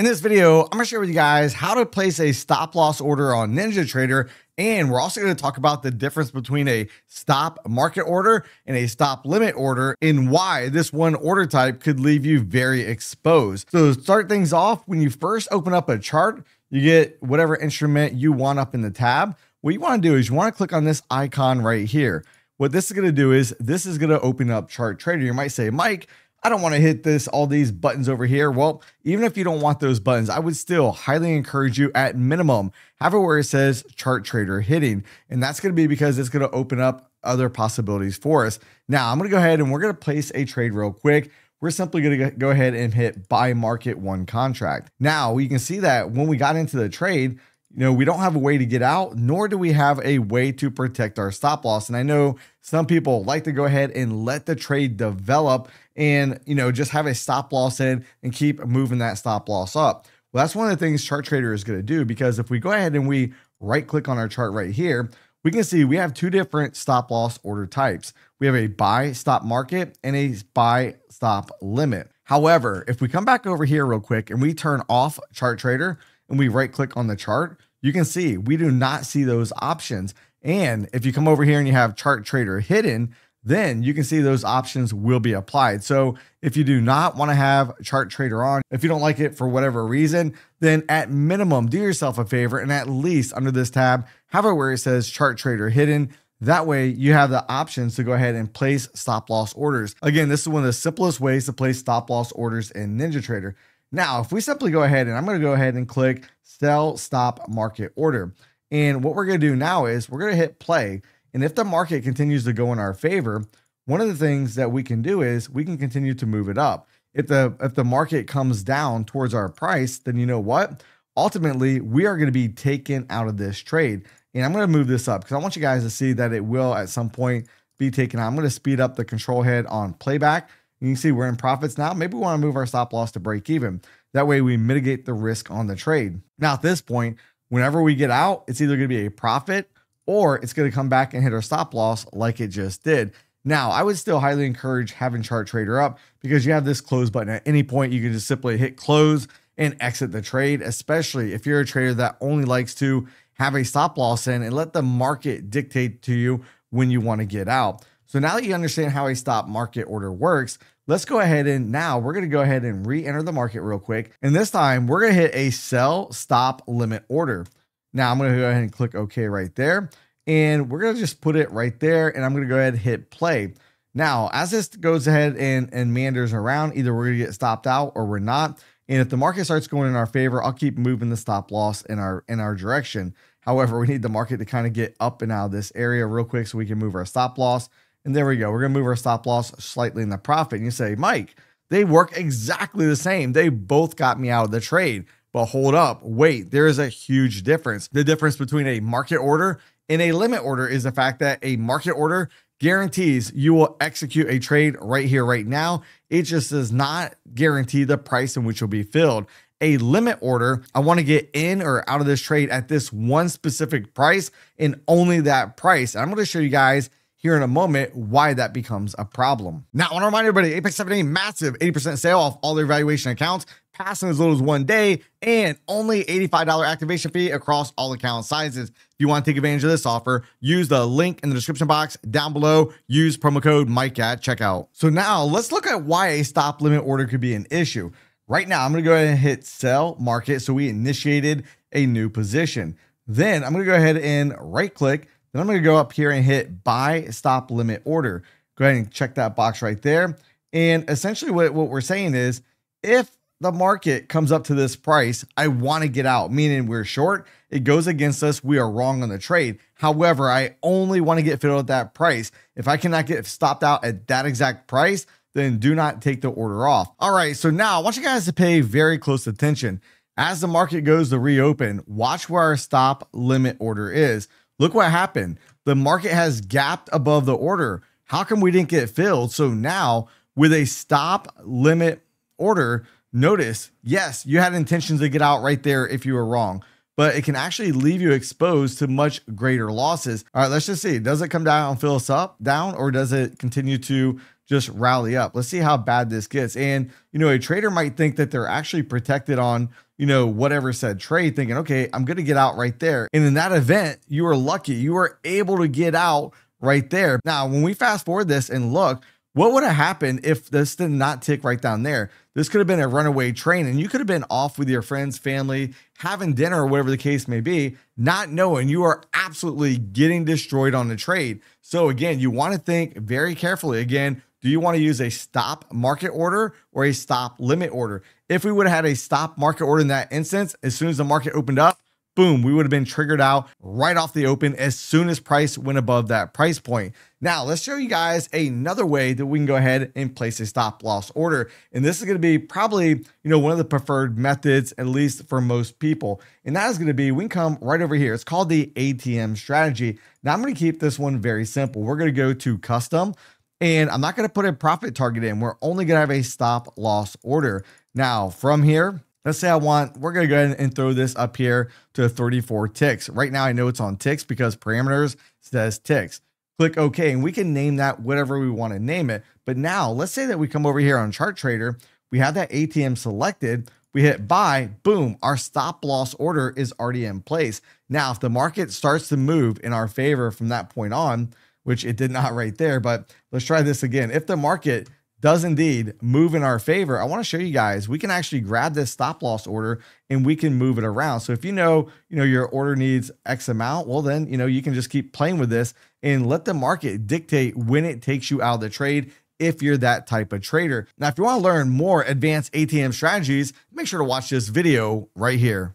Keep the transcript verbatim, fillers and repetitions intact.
In this video, I'm gonna share with you guys how to place a stop loss order on NinjaTrader, and we're also gonna talk about the difference between a stop market order and a stop limit order and why this one order type could leave you very exposed. So to start things off, when you first open up a chart, you get whatever instrument you want up in the tab. What you wanna do is you wanna click on this icon right here. What this is gonna do is this is gonna open up Chart Trader. You might say, Mike, I don't want to hit this, all these buttons over here. Well, even if you don't want those buttons, I would still highly encourage you at minimum, have it where it says Chart Trader hitting. And that's going to be because it's going to open up other possibilities for us. Now I'm going to go ahead and we're going to place a trade real quick. We're simply going to go ahead and hit buy market one contract. Now you can see that when we got into the trade, you know, we don't have a way to get out, nor do we have a way to protect our stop loss. And I know some people like to go ahead and let the trade develop and, you know, just have a stop loss in and keep moving that stop loss up. Well, that's one of the things Chart Trader is going to do, because if we go ahead and we right click on our chart right here, we can see we have two different stop loss order types. We have a buy stop market and a buy stop limit. However, if we come back over here real quick and we turn off Chart Trader, and we right click on the chart, you can see we do not see those options. And if you come over here and you have Chart Trader hidden, then you can see those options will be applied. So if you do not want to have Chart Trader on, if you don't like it for whatever reason, then at minimum, do yourself a favor and at least under this tab, have it where it says Chart Trader hidden. That way you have the options to go ahead and place stop loss orders. Again, this is one of the simplest ways to place stop loss orders in NinjaTrader. Now, if we simply go ahead and I'm going to go ahead and click sell stop market order. And what we're going to do now is we're going to hit play. And if the market continues to go in our favor, one of the things that we can do is we can continue to move it up. If the, if the market comes down towards our price, then you know what? Ultimately, we are going to be taken out of this trade. And I'm going to move this up because I want you guys to see that it will at some point be taken out. I'm going to speed up the control head on playback. You can see we're in profits now. Maybe we want to move our stop loss to break even. That way we mitigate the risk on the trade. Now at this point, whenever we get out, it's either going to be a profit or it's going to come back and hit our stop loss like it just did. Now I would still highly encourage having Chart Trader up because you have this close button. At any point, you can just simply hit close and exit the trade, especially if you're a trader that only likes to have a stop loss in and let the market dictate to you when you want to get out. So now that you understand how a stop market order works, let's go ahead and now we're going to go ahead and re-enter the market real quick. And this time we're going to hit a sell stop limit order. Now I'm going to go ahead and click OK right there. And we're going to just put it right there. And I'm going to go ahead and hit play. Now, as this goes ahead and, and meanders around, either we're going to get stopped out or we're not. And if the market starts going in our favor, I'll keep moving the stop loss in our, in our direction. However, we need the market to kind of get up and out of this area real quick so we can move our stop loss. And there we go. We're going to move our stop loss slightly in the profit. And you say, Mike, they work exactly the same. They both got me out of the trade, but hold up. Wait, there is a huge difference. The difference between a market order and a limit order is the fact that a market order guarantees you will execute a trade right here, right now. It just does not guarantee the price in which you'll be filled. A limit order, I want to get in or out of this trade at this one specific price and only that price. And I'm going to show you guys here in a moment why that becomes a problem. Now, I want to remind everybody, APEX FUNDING, massive eighty percent sale off all their valuation accounts, passing as little as one day, and only eighty-five dollars activation fee across all account sizes. If you want to take advantage of this offer, use the link in the description box down below. Use promo code Mike at checkout. So now let's look at why a stop limit order could be an issue. Right now, I'm going to go ahead and hit sell market. So we initiated a new position. Then I'm going to go ahead and right click. Then I'm going to go up here and hit buy stop limit order. Go ahead and check that box right there. And essentially what, what we're saying is if the market comes up to this price, I want to get out, meaning we're short. It goes against us. We are wrong on the trade. However, I only want to get filled at that price. If I cannot get stopped out at that exact price, then do not take the order off. All right. So now I want you guys to pay very close attention. As the market goes to reopen, watch where our stop limit order is. Look what happened. The market has gapped above the order. How come we didn't get filled? So now with a stop limit order, notice, yes, you had intentions to get out right there if you were wrong, but it can actually leave you exposed to much greater losses. All right, let's just see. Does it come down and fill us up down, or does it continue to just rally up. Let's see how bad this gets. And, you know, a trader might think that they're actually protected on, you know, whatever said trade, thinking, okay, I'm going to get out right there. And in that event, you were lucky. You were able to get out right there. Now, when we fast forward this and look, what would have happened if this did not tick right down there? This could have been a runaway train and you could have been off with your friends, family, having dinner or whatever the case may be, not knowing you are absolutely getting destroyed on the trade. So again, you want to think very carefully. Again, do you want to use a stop market order or a stop limit order? If we would have had a stop market order in that instance, as soon as the market opened up, boom, we would have been triggered out right off the open as soon as price went above that price point. Now, let's show you guys another way that we can go ahead and place a stop loss order. And this is going to be probably, you know, one of the preferred methods, at least for most people. And that is going to be, we can come right over here. It's called the A T M strategy. Now, I'm going to keep this one very simple. We're going to go to custom and I'm not going to put a profit target in. We're only going to have a stop loss order. Now, from here, let's say I want, we're going to go ahead and throw this up here to thirty-four ticks. Right now, I know it's on ticks because parameters says ticks. Click OK, and we can name that whatever we want to name it. But now let's say that we come over here on Chart Trader. We have that A T M selected. We hit buy, boom, our stop loss order is already in place. Now, if the market starts to move in our favor from that point on, which it did not right there, but let's try this again. If the market does indeed move in our favor, I want to show you guys, we can actually grab this stop loss order and we can move it around. So if you know, you know, your order needs X amount, well then, you know, you can just keep playing with this and let the market dictate when it takes you out of the trade if you're that type of trader. Now, if you want to learn more advanced A T M strategies, make sure to watch this video right here.